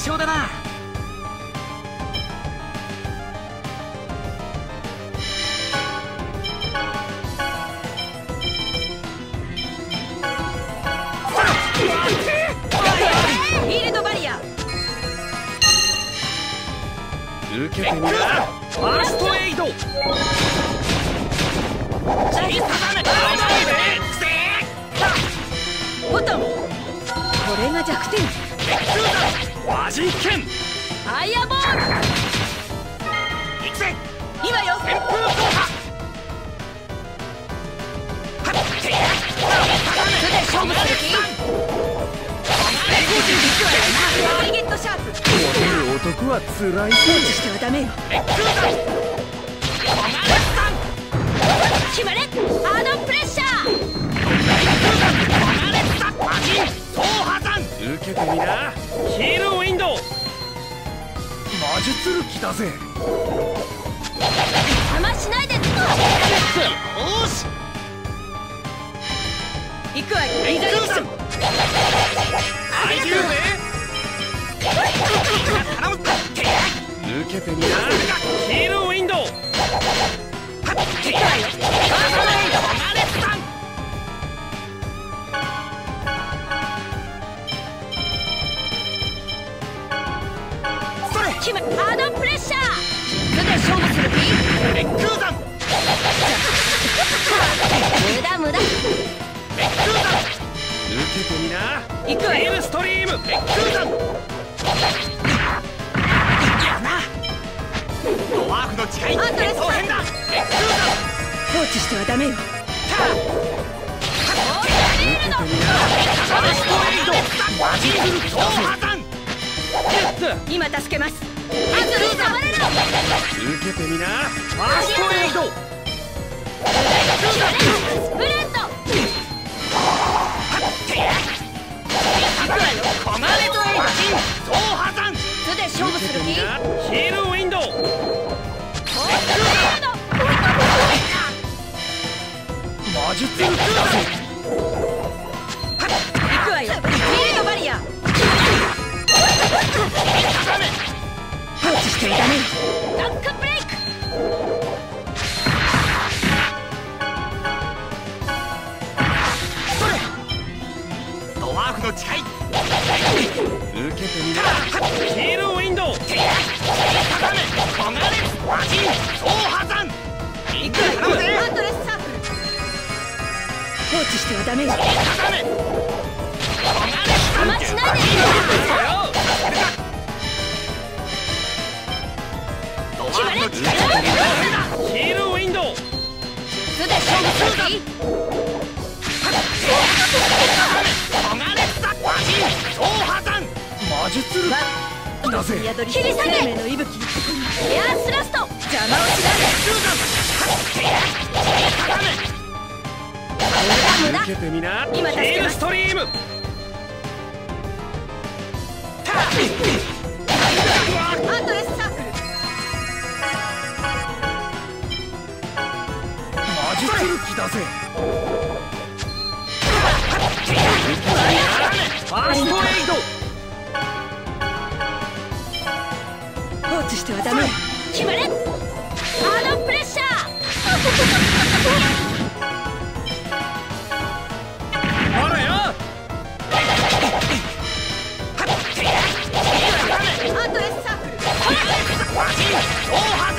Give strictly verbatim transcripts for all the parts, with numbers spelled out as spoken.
勝だな。フィールドバリア受けてみな。ファーストエイドボタン、これが弱点。マジッケンファイアボール行くぜ。今よ旋風走破はっ手で勝負する気。ターゲットシャープ折れる男はつらい。放置してはダメよ。決まれハードプレッシャー。マジ総破綻受けてみな。ヒールウィンドウ魔術ルキだぜ。邪魔しないでつこう。よし行くわよ。リザリクションありがとうぜ。受けてみな。ヒールウィンドウ行くわよ。パーソナルエイドハードプレッシャー。素で勝負する気。熱空弾無駄無駄。熱空弾受けてみな。行くわよ。ビームストリーム熱空弾やな。ドワーフの誓い熱空変だ。熱空弾放置してはダメよ。ターン受けてみな。ハードストレイドマジングル超破綻。今助けます。受けてみな。ファーストエイドスプレッドコマレトエイド総破綻。素で勝負する気。ヒールウィンドウ魔術ルーダー。いくわよ。フィールドバリア放置していたね。ロックブレイクそれドワーフの誓い受けてみな。ヒールウィンドウ手固めこがれ魔人総破綻。いくら頼むぜ。アトレスサークル放置してはダメよ。手固めこがれ邪魔しないでよ。決まれ。ヒールウィンドウ素で勝負する気。魔術ルーだぜ。切り裂け生命の息吹。エアースラスト邪魔をしないで。無駄無駄。ヒールストリームタッアンドレスサークル魔術ルキだぜ。ファーストエイド放置してはダメ。決まれハードプレッシャー。あらよアートレスサークル魔人総破綻。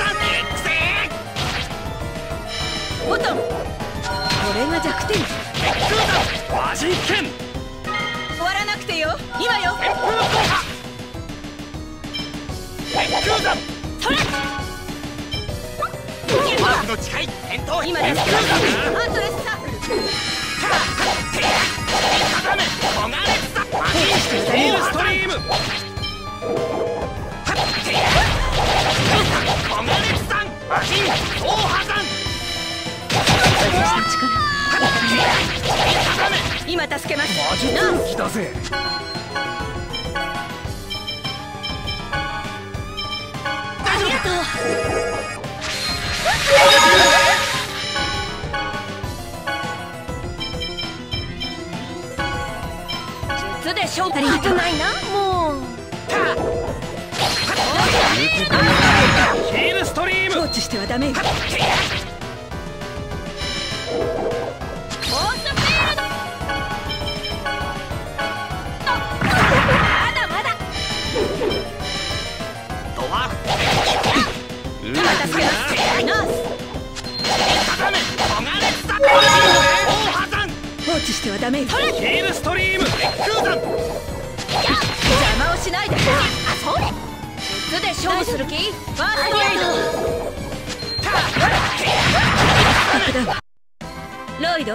ボタンこれが弱点。マジッケン終わらなくてよ。今よ旋風走破熱空弾それドワーフの誓い戦闘今です。アントレスサークル固めこがれさマジッケンストリームこがれさマジン総破綻。今助けます。魔術ルキだぜ。ありがとう。術で勝負。危ないなもう。ヒールストリーム放置してはダメ。放置してはダメ。ヒールストリーム空弾。邪魔をしないで。あ、それいつで勝負する気。ファーストエイドロイド、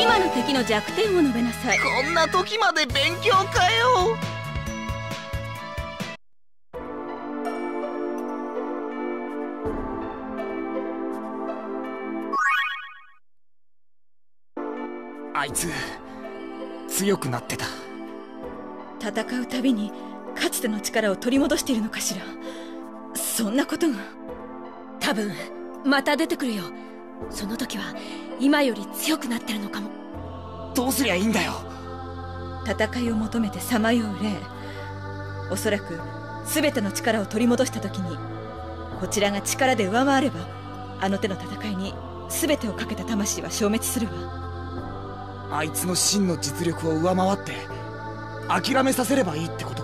今の敵の弱点を述べなさい。こんな時まで勉強かよ。あいつ強くなってた。戦うたびにかつての力を取り戻しているのかしら。そんなことが多分また出てくるよ。その時は今より強くなってるのかも。どうすりゃいいんだよ。戦いを求めてさまよう霊、おそらく全ての力を取り戻した時にこちらが力で上回れば、あの手の戦いに全てをかけた魂は消滅するわ。あいつの真の実力を上回って諦めさせればいいってこと。